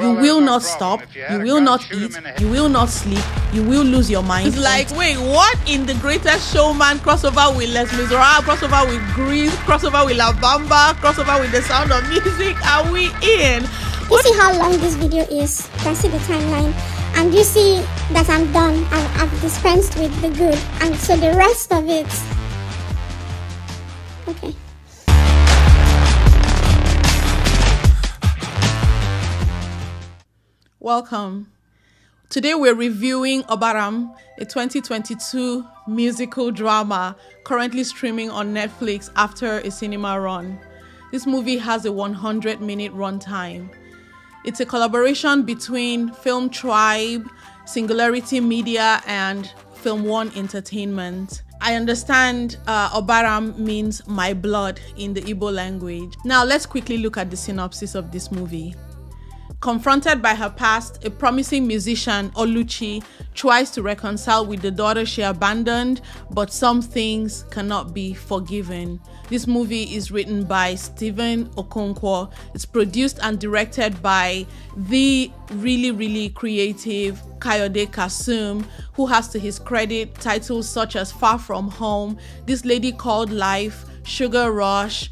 You will not stop, you will not eat, you will not sleep, you will lose your mind. It's like, wait, what in the Greatest Showman crossover with Les Miserables, crossover with Grease, crossover with La Bamba, crossover with The Sound of Music? Are we in? You see how long this video is, you can see the timeline, and you see that I'm done, I've dispensed with the good, and so the rest of it, okay. Welcome. Today we're reviewing Obara'm, a 2022 musical drama currently streaming on Netflix after a cinema run. This movie has a 100-minute runtime. It's a collaboration between Film Tribe, Singularity Media, and Film One Entertainment. I understand Obara'm means my blood in the Igbo language. Now let's quickly look at the synopsis of this movie. Confronted by her past, a promising musician, Oluchi, tries to reconcile with the daughter she abandoned, but some things cannot be forgiven. This movie is written by Stephen Okonkwo. It's produced and directed by the really creative Kayode Kasum, who has to his credit titles such as Far From Home, This Lady Called Life, Sugar Rush,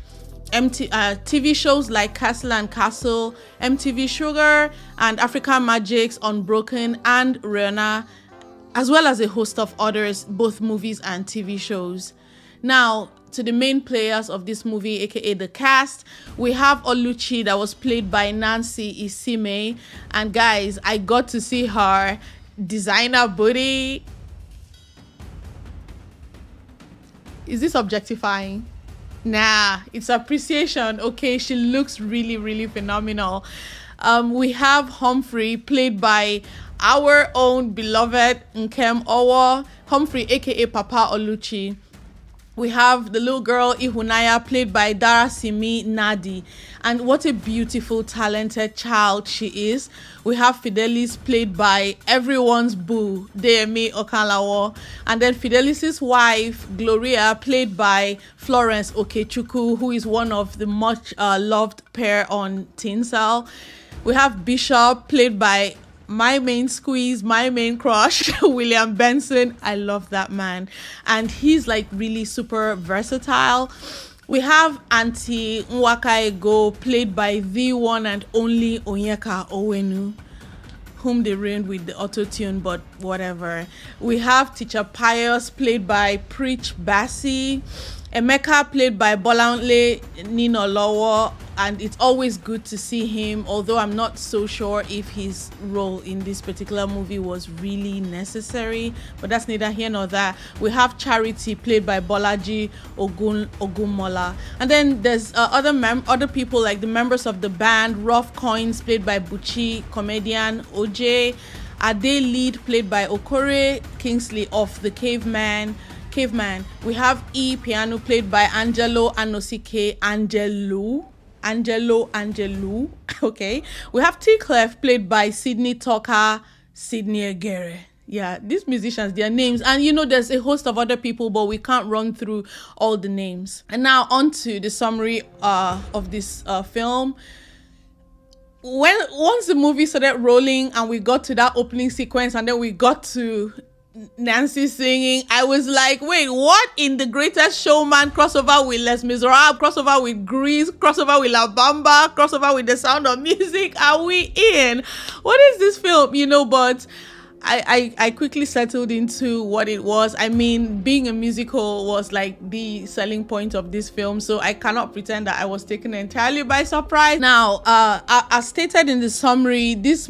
TV shows like Castle and Castle, MTV Sugar, and African Magic's Unbroken and Rihanna, as well as a host of others, both movies and TV shows. Now, to the main players of this movie, aka the cast, we have Oluchi, that was played by Nancy Isime, and guys, I got to see her designer booty. Is this objectifying? Nah, it's appreciation. Okay, she looks really phenomenal. We have Humphrey, played by our own beloved Nkem Owoh, Humphrey aka Papa Oluchi. We have the little girl Ihunaya, played by Darasimi Nadi, and what a beautiful, talented child she is. We have Fidelis, played by everyone's boo, Deyemi Okanlawon, and then Fidelis's wife, Gloria, played by Florence Okechukwu, who is one of the much loved pair on Tinsel. We have Bishop, played by my main squeeze, my main crush, William Benson. I love that man. And he's like really super versatile. We have Auntie Nwaka Ego, played by the one and only Onyeka Onwenu, whom they ruined with the auto-tune, but whatever. We have Teacher Pius, played by Preach Bassey. Emeka, played by Bolanle Ninolowo, and it's always good to see him, although I'm not so sure if his role in this particular movie was really necessary, but that's neither here nor there. We have Charity, played by Bolaji Ogunmola, and then there's other people like the members of the band, Rough Coins, played by Buchi Comedian Ojieh, Ade Lead, played by Okorie Kingsley of The Caveman. We have E Piano, played by Angelo Anosike, Angelo, okay. We have T Clef, played by Sydney Tucker, Sydney Egere. Yeah, these musicians, their names, and you know there's a host of other people, but we can't run through all the names. And now on to the summary of this film. Once the movie started rolling and we got to that opening sequence, and then we got to Nancy singing, I was like, wait, what in the Greatest Showman crossover with Les Miserables, crossover with Grease, crossover with La Bamba, crossover with The Sound of Music? Are we in? What is this film? You know, but I quickly settled into what it was. I mean, being a musical was like the selling point of this film, so I cannot pretend that I was taken entirely by surprise. Now, as stated in the summary, this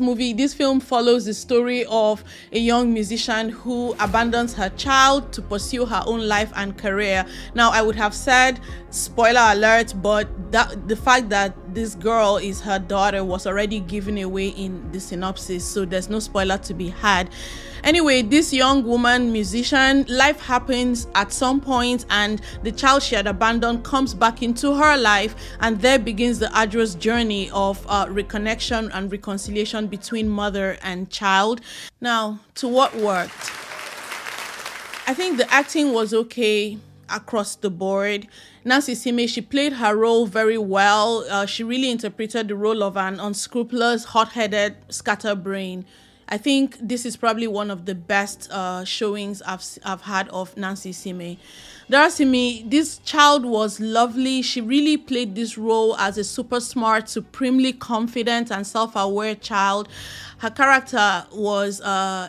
film follows the story of a young musician who abandons her child to pursue her own life and career. Now, I would have said spoiler alert, but the fact that this girl is her daughter was already given away in the synopsis, so there's no spoiler to be had. Anyway, this young woman musician, life happens at some point, and the child she had abandoned comes back into her life, and there begins the arduous journey of reconnection and reconciliation between mother and child. Now, to what worked, I think the acting was okay. across the board. Nancy Isime, she played her role very well. She really interpreted the role of an unscrupulous, hot-headed scatterbrain. I think this is probably one of the best showings I've had of Nancy Isime. Darasimi, this child was lovely. She really played this role as a super smart, supremely confident and self-aware child. Her character was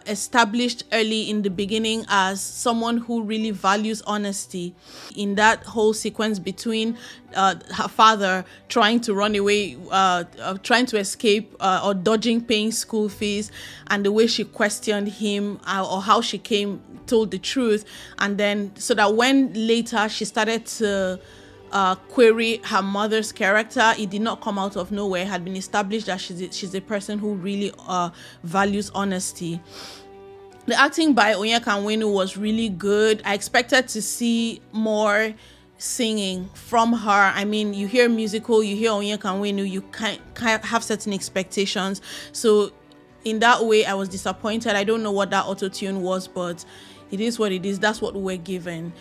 established early in the beginning as someone who really values honesty. In that whole sequence between her father trying to run away, trying to escape or dodging paying school fees, and the way she questioned him or how she told the truth, and then so that when later she started to query her mother's character, it did not come out of nowhere. It had been established that she's a person who really values honesty. The acting by Onyeka Onwenu was really good. I expected to see more singing from her. I mean, you hear musical, you hear Onyeka Onwenu, you can't have certain expectations. So in that way, I was disappointed. I don't know what that auto-tune was, but it is what it is. That's what we were given.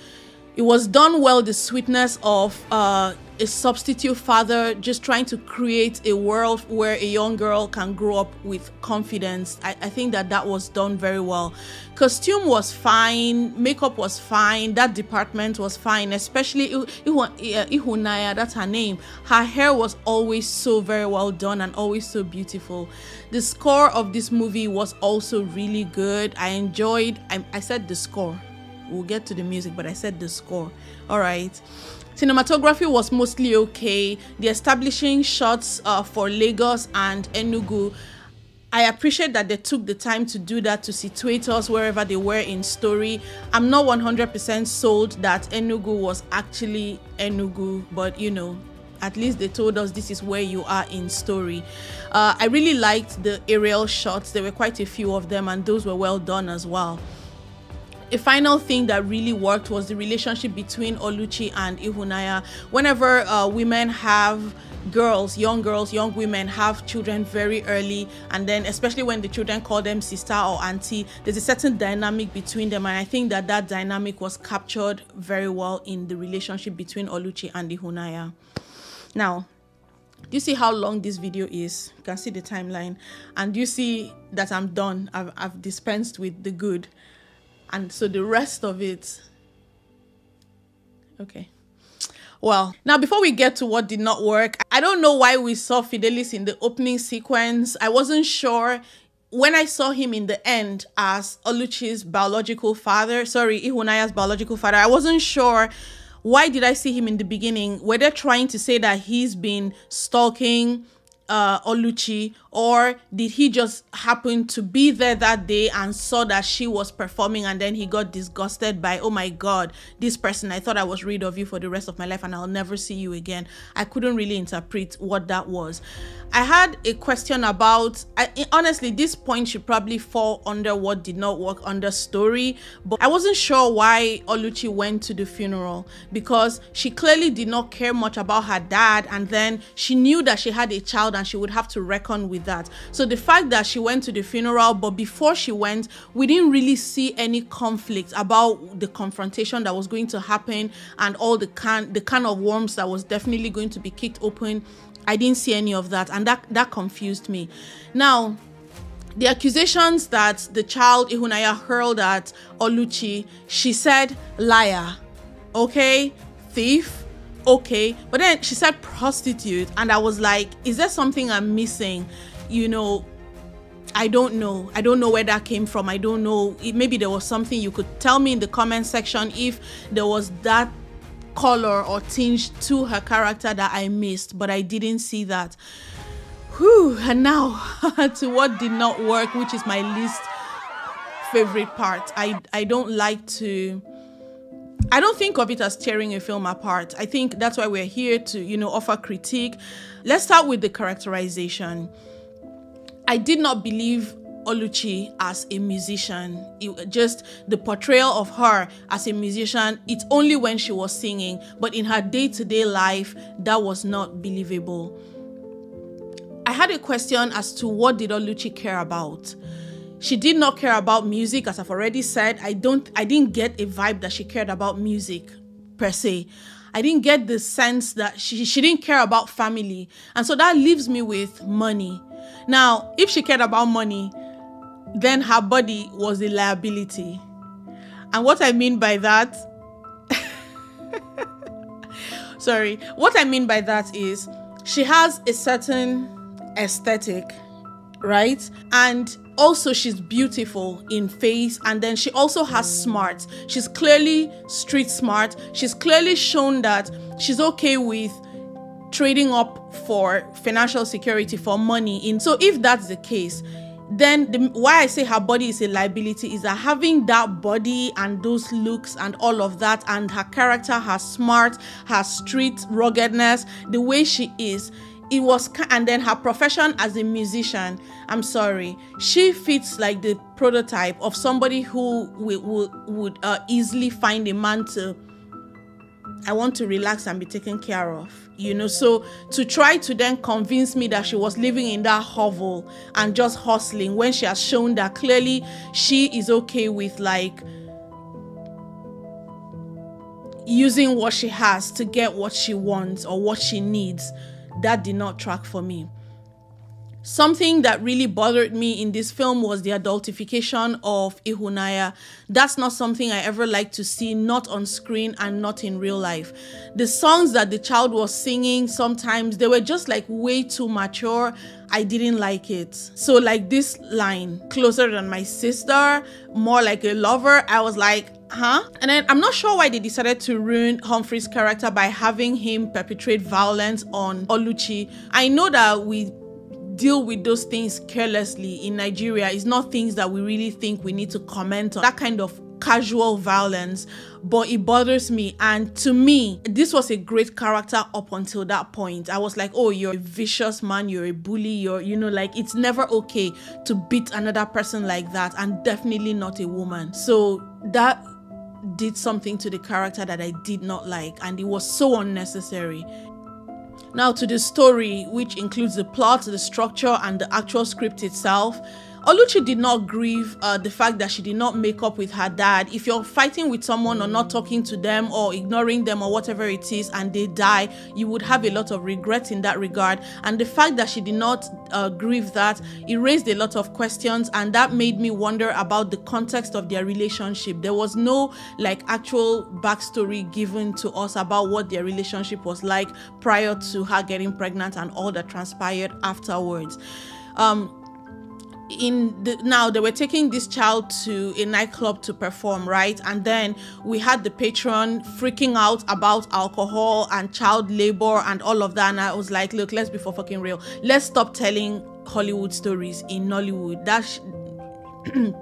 It was done well, the sweetness of a substitute father just trying to create a world where a young girl can grow up with confidence. I think that was done very well. Costume was fine, makeup was fine, that department was fine, especially Ihunaya, that's her name. Her hair was always so very well done and always so beautiful. The score of this movie was also really good. I enjoyed, I said the score. We'll get to the music, but I said the score. All right. Cinematography was mostly okay. The establishing shots for Lagos and Enugu, I appreciate that they took the time to do that to situate us wherever they were in story. I'm not 100% sold that Enugu was actually Enugu, but you know, at least they told us this is where you are in story. I really liked the aerial shots. There were quite a few of them, and those were well done as well. A final thing that really worked was the relationship between Oluchi and Ihunaya. Whenever women have girls, young women have children very early, and then especially when the children call them sister or auntie, there's a certain dynamic between them, and I think that dynamic was captured very well in the relationship between Oluchi and Ihunaya. Now, do you see how long this video is? You can see the timeline, and you see that I'm done. I've dispensed with the good. And so the rest of it, okay. Well, now before we get to what did not work, I don't know why we saw Fidelis in the opening sequence. I wasn't sure. When I saw him in the end as Oluchi's biological father, sorry, Ihunaya's biological father, I wasn't sure. Why did I see him in the beginning? Were they trying to say that he's been stalking Oluchi, or did he just happen to be there that day and saw that she was performing, and then he got disgusted by, oh my God, this person, I thought I was rid of you for the rest of my life and I'll never see you again. I couldn't really interpret what that was. I had a question about, honestly, this point should probably fall under what did not work under story, but I wasn't sure why Oluchi went to the funeral, because she clearly did not care much about her dad, and then she knew that she had a child and she would have to reckon with that. So the fact that she went to the funeral, but before she went, we didn't really see any conflict about the confrontation that was going to happen and all the can of worms that was definitely going to be kicked open. I didn't see any of that, and that confused me. Now, the accusations that the child Ihunaya hurled at Oluchi, she said liar, okay, thief, okay, but then she said prostitute, and I was like, is there something I'm missing? You know, I don't know where that came from. I don't know. Maybe there was something you could tell me in the comment section if there was that color or tinge to her character that I missed, but I didn't see that. Whew, and now to what did not work, which is my least favorite part. I don't like to, I don't think of it as tearing a film apart. I think that's why we're here to, you know, offer critique. Let's start with the characterization. I did not believe Oluchi as a musician. Just the portrayal of her as a musician, it's only when she was singing, but in her day-to-day life, that was not believable. I had a question as to what did Oluchi care about. She did not care about music, as I've already said. I didn't get a vibe that she cared about music. per se. I didn't get the sense that she didn't care about family. And so that leaves me with money. Now, if she cared about money, then her body was a liability. And what I mean by that... Sorry. What I mean by that is she has a certain aesthetic, right? And also she's beautiful in face, and then she also has smarts. She's clearly street smart. She's clearly shown that she's okay with trading up for financial security, for money. And so if that's the case, then why I say her body is a liability is that having that body and those looks and all of that, and her character, her smart, her street ruggedness, the way she is, it was, and then her profession as a musician, I'm sorry, she fits like the prototype of somebody who would easily find a man to, I want to relax and be taken care of, you know. So to try to then convince me that she was living in that hovel and just hustling when she has shown that clearly she is okay with like using what she has to get what she wants or what she needs, that did not track for me. Something that really bothered me in this film was the adultification of Ihunaya. That's not something I ever like to see, not on screen and not in real life. The songs that the child was singing, sometimes they were just like way too mature. I didn't like it. So like this line, closer than my sister, more like a lover, I was like, huh? And then I'm not sure why they decided to ruin Humphrey's character by having him perpetrate violence on Oluchi. I know that we deal with those things carelessly in Nigeria. It's not things that we really think we need to comment on, that kind of casual violence, but it bothers me. And to me, this was a great character up until that point. I was like, oh, you're a vicious man, you're a bully, you're, you know, like it's never okay to beat another person like that, and definitely not a woman. So that did something to the character that I did not like, and it was so unnecessary. Now to the story, which includes the plot, the structure, and the actual script itself. Oluchi did not grieve the fact that she did not make up with her dad. If you're fighting with someone or not talking to them or ignoring them or whatever it is and they die, you would have a lot of regrets in that regard. And the fact that she did not grieve that, it raised a lot of questions, and that made me wonder about the context of their relationship. There was no like actual backstory given to us about what their relationship was like prior to her getting pregnant and all that transpired afterwards. Now they were taking this child to a nightclub to perform, right? And then we had the patron freaking out about alcohol and child labor and all of that. And I was like, look, let's be for fucking real. Let's stop telling Hollywood stories in Nollywood. That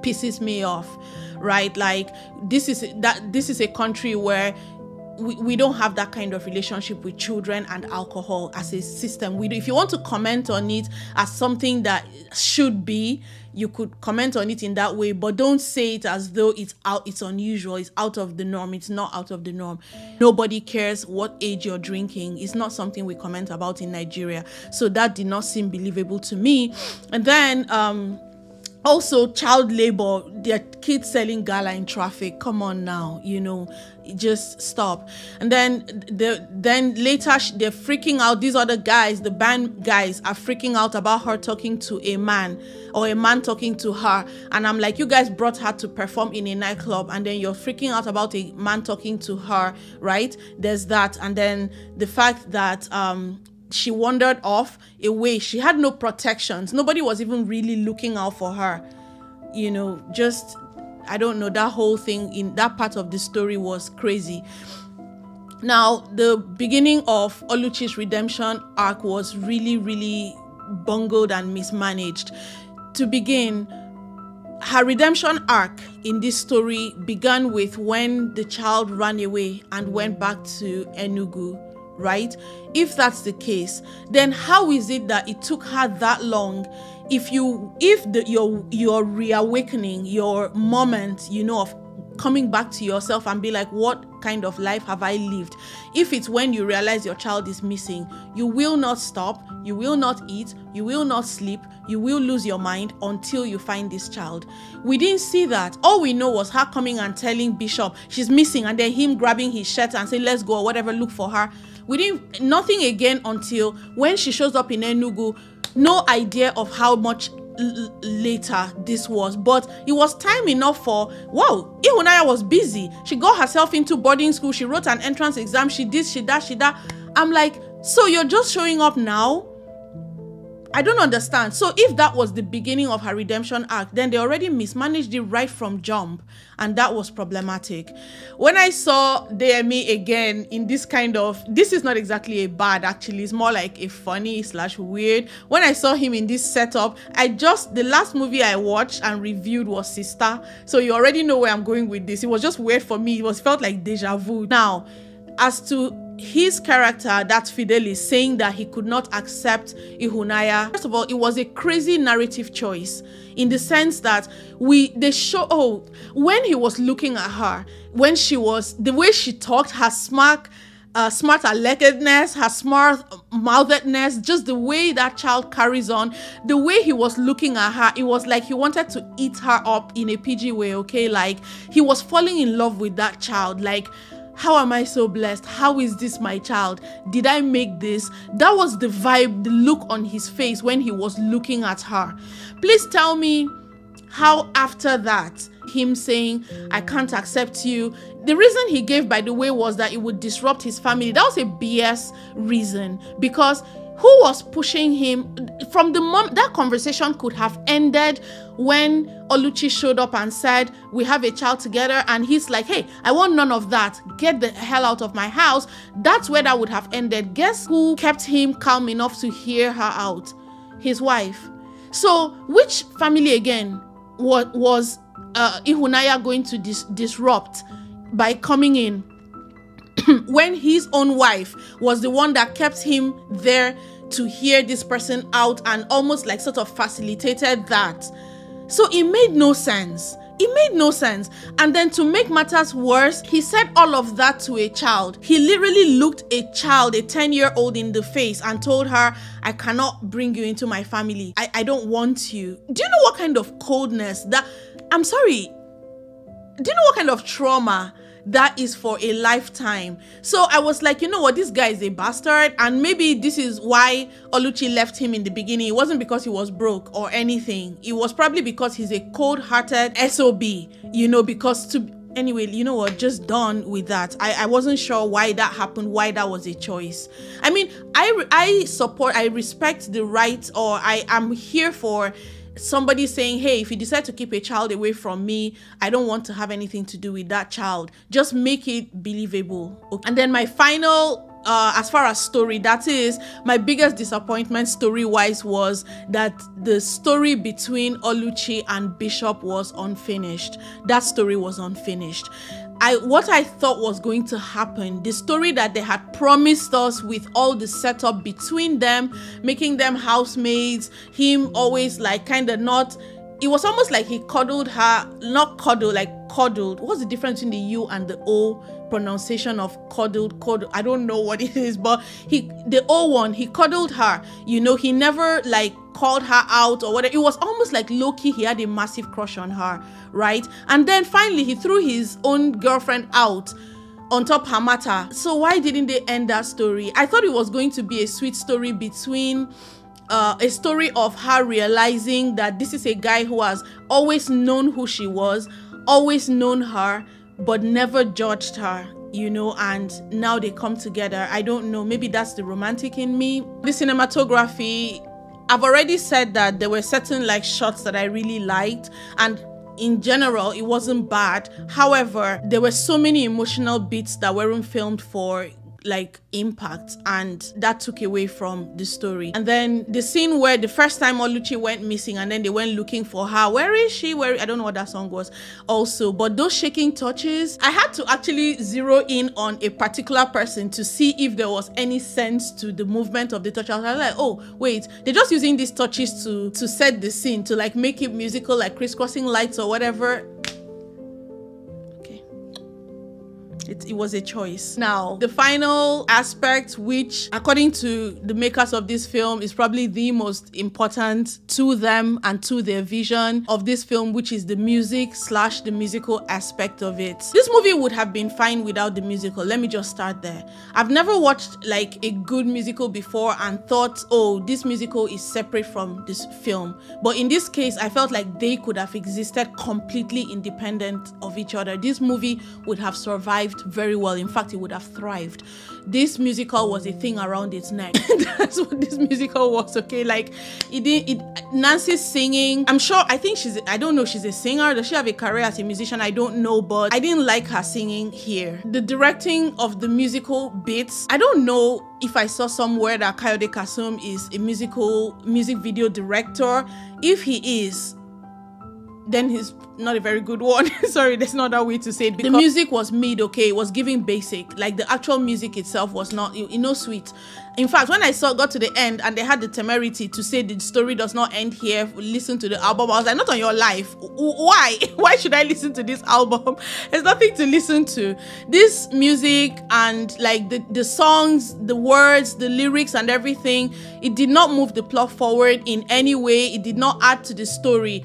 pisses me off, right? Like this is a country where we don't have that kind of relationship with children and alcohol as a system. We do. If you want to comment on it as something that should be, you could comment on it in that way, but don't say it as though it's unusual, it's out of the norm. It's not out of the norm. Nobody cares what age you're drinking. It's not something we comment about in Nigeria. So that did not seem believable to me. And then also child labor, their kids selling gala in traffic. Come on now, you know, just stop. And then later they're freaking out. These other guys, the band guys, are freaking out about her talking to a man or a man talking to her. And I'm like, you guys brought her to perform in a nightclub and then you're freaking out about a man talking to her, right? There's that. And then the fact that she wandered off away. She had no protections. Nobody was even really looking out for her. You know, just, I don't know, that whole thing in that part of the story was crazy. Now, the beginning of Oluchi's redemption arc was really, really bungled and mismanaged. To begin, her redemption arc in this story began with when the child ran away and went back to Enugu. Right? If that's the case, then how is it that it took her that long? If your reawakening, your moment, you know, of coming back to yourself and be like, what kind of life have I lived? If it's when you realize your child is missing, you will not stop, you will not eat, you will not sleep, you will lose your mind until you find this child. We didn't see that. All we know was her coming and telling Bishop she's missing, and then him grabbing his shirt and saying, let's go or whatever, look for her. We didn't, nothing again until when she shows up in Enugu. No idea of how much later this was, but it was time enough for, wow, Ihunaya was busy. She got herself into boarding school. She wrote an entrance exam. She did, she that. I'm like, so you're just showing up now? I don't understand. So if that was the beginning of her redemption arc, then they already mismanaged it right from jump, and that was problematic. When I saw Deyemi again in this kind of, this is not exactly a bad actually, it's more like a funny slash weird. When I saw him in this setup, I just, the last movie I watched and reviewed was Sister, so you already know where I'm going with this. It was just weird for me. It was felt like deja vu. Now, as to his character, that's Fidelis, saying that he could not accept Ihunaya. First of all, it was a crazy narrative choice in the sense that when he was looking at her, when she was, the way she talked, her smart alekedness, her smart mouthedness, just the way that child carries on, the way he was looking at her, it was like he wanted to eat her up in a PG way, okay? Like, he was falling in love with that child. Like, how am I so blessed? How is this my child? Did I make this? That was the vibe, the look on his face when he was looking at her. Please tell me how after that, him saying, I can't accept you. The reason he gave, by the way, was that it would disrupt his family. That was a BS reason, because who was pushing him? From the moment that conversation could have ended when Oluchi showed up and said, we have a child together, and he's like, hey, I want none of that, get the hell out of my house. That's where that would have ended. Guess who kept him calm enough to hear her out? His wife. So which family again was Ihunaya going to disrupt by coming in when his own wife was the one that kept him there to hear this person out and almost like sort of facilitated that? So it made no sense. It made no sense. And then to make matters worse, he said all of that to a child. He literally looked a child, a 10-year-old, in the face and told her, I cannot bring you into my family. I don't want you. Do you know what kind of coldness that, I'm sorry, do you know what kind of trauma that is for a lifetime? So I was like, you know what, this guy is a bastard, and maybe this is why Oluchi left him in the beginning. It wasn't because he was broke or anything. It was probably because he's a cold-hearted SOB, you know, because to... Anyway, you know what, just done with that. I wasn't sure why that happened, why that was a choice. I mean, I respect the right, or I am here for somebody saying, hey, if you decide to keep a child away from me, I don't want to have anything to do with that child. Just make it believable. Okay. And then my final, as far as story, that is, my biggest disappointment story-wise was that the story between Oluchi and Bishop was unfinished. That story was unfinished. What I thought was going to happen, the story that they had promised us with all the setup between them, making them housemates, him always like kind of not, it was almost like he coddled her, not cuddle, like coddled. What's the difference between the U and the O pronunciation of coddled? I don't know what it is, but the O one, he coddled her. You know, he never like called her out or whatever. It was almost like low-key he had a massive crush on her, right? And then finally he threw his own girlfriend out on top her matter. So why didn't they end that story? I thought it was going to be a sweet story between a story of her realizing that this is a guy who has always known who she was, always known her, but never judged her, you know, and now they come together. I don't know, maybe that's the romantic in me. The cinematography, I've already said that there were certain like shots that I really liked, and in general it wasn't bad. However, there were so many emotional beats that weren't filmed for like impact, and that took away from the story. And then the scene where the first time Oluchi went missing and then they went looking for her, where is she, where, I don't know what that song was also, but those shaking touches, I had to actually zero in on a particular person to see if there was any sense to the movement of the touch. I was like, oh wait, they're just using these touches to set the scene, to like make it musical, like crisscrossing lights or whatever. it was a choice. Now, the final aspect, which according to the makers of this film is probably the most important to them and to their vision of this film, which is the music slash the musical aspect of it. This movie would have been fine without the musical. Let me just start there. I've never watched like a good musical before and thought, oh, this musical is separate from this film. But in this case, I felt like they could have existed completely independent of each other. This movie would have survived very well. In fact, it would have thrived. This musical was a thing around its neck. That's what this musical was, okay? Like, Nancy's singing. I don't know if she's a singer. Does she have a career as a musician? I don't know, but I didn't like her singing here. The directing of the musical bits, I don't know if I saw somewhere that Kayode Kasum is a music video director. If he is, then he's not a very good one. Sorry, there's not that way to say it. Because the music was mid, okay? It was giving basic. Like, the actual music itself was not, you know, sweet. In fact, when I got to the end and they had the temerity to say the story does not end here, listen to the album, I was like, not on your life. Why? Why should I listen to this album? There's nothing to listen to. This music and like the songs, the words, the lyrics and everything, it did not move the plot forward in any way. It did not add to the story.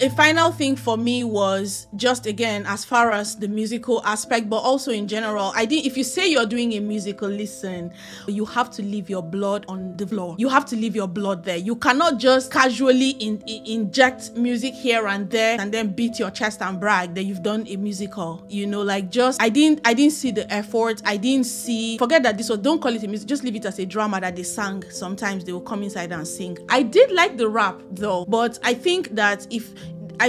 A final thing for me was just, again, as far as the musical aspect, but also in general, if you say you're doing a musical, listen, you have to leave your blood on the floor. You have to leave your blood there. You cannot just casually inject music here and there and then beat your chest and brag that you've done a musical. You know, like, just, I didn't see the effort. I didn't see, forget that this was, don't call it a music, just leave it as a drama that they sang. Sometimes they will come inside and sing. I did like the rap though, but I think that if,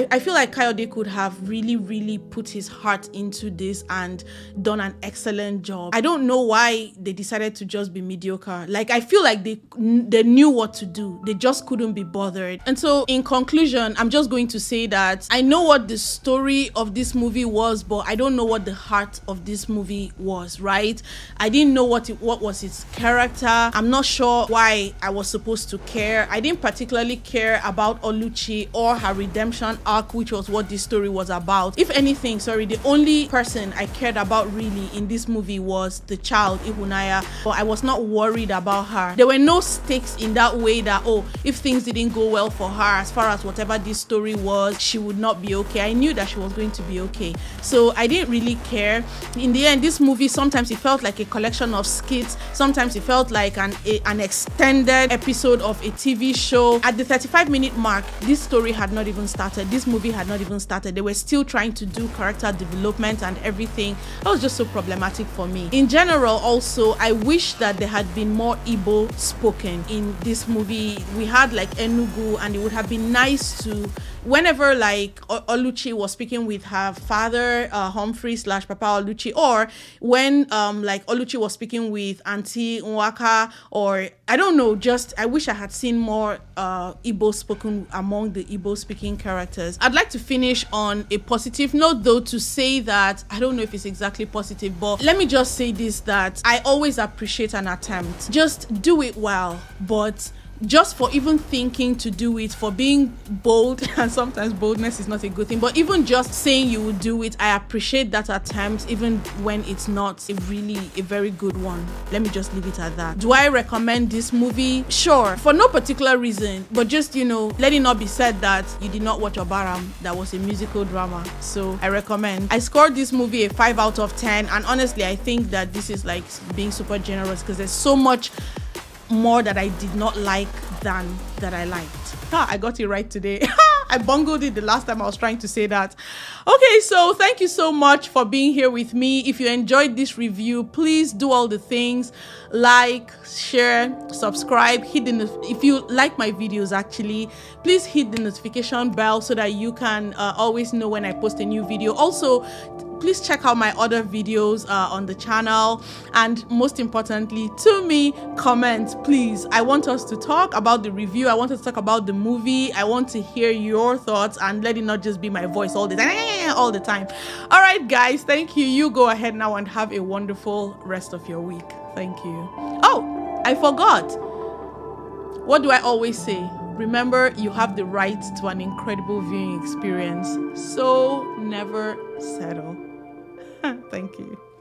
I feel like Kayode could have really, really put his heart into this and done an excellent job. I don't know why they decided to just be mediocre. Like, I feel like they knew what to do. They just couldn't be bothered. And so, in conclusion, I'm just going to say that I know what the story of this movie was, but I don't know what the heart of this movie was, right? I didn't know what was its character. I'm not sure why I was supposed to care. I didn't particularly care about Oluchi or her redemption arc, which was what this story was about. If anything, sorry, the only person I cared about really in this movie was the child, Ihunaya, but I was not worried about her. There were no stakes in that way that, oh, if things didn't go well for her as far as whatever this story was, she would not be okay. I knew that she was going to be okay, so I didn't really care. In the end, this movie, sometimes it felt like a collection of skits, sometimes it felt like an extended episode of a TV show. At the 35-minute mark, this story had not even started. This movie had not even started. They were still trying to do character development and everything. That was just so problematic for me. In general, also, I wish that there had been more Igbo spoken in this movie. We had like Enugu, and it would have been nice to, whenever like Oluchi was speaking with her father, Humphrey / Papa Oluchi, or when like Oluchi was speaking with Auntie Nwaka, or I don't know, just I wish I had seen more Igbo spoken among the Igbo speaking characters. I'd like to finish on a positive note though, to say that I don't know if it's exactly positive, but let me just say this, that I always appreciate an attempt. Just do it well, but just for even thinking to do it, for being bold, and sometimes boldness is not a good thing, but even just saying you will do it, I appreciate that attempt, even when it's not a very good one. Let me just leave it at that. Do I recommend this movie? Sure, for no particular reason, but just, you know, let it not be said that you did not watch Obara'm. That was a musical drama, so I recommend. I scored this movie a 5 out of 10, and honestly, I think that this is like being super generous, because there's so much more that I did not like than that I liked. Ah, I got it right today. I bungled it the last time I was trying to say that. Okay, so thank you so much for being here with me. If you enjoyed this review, please do all the things, like, share, subscribe, if you like my videos actually, please hit the notification bell so that you can always know when I post a new video. Also, please check out my other videos on the channel, and most importantly to me, comment please. I want us to talk about the review, I want us to talk about the movie, I want to hear your thoughts, and let it not just be my voice all the time. All right guys, thank you. You go ahead now and have a wonderful rest of your week. Thank you. Oh, I forgot, what do I always say? Remember, you have the right to an incredible viewing experience, so never settle. Thank you.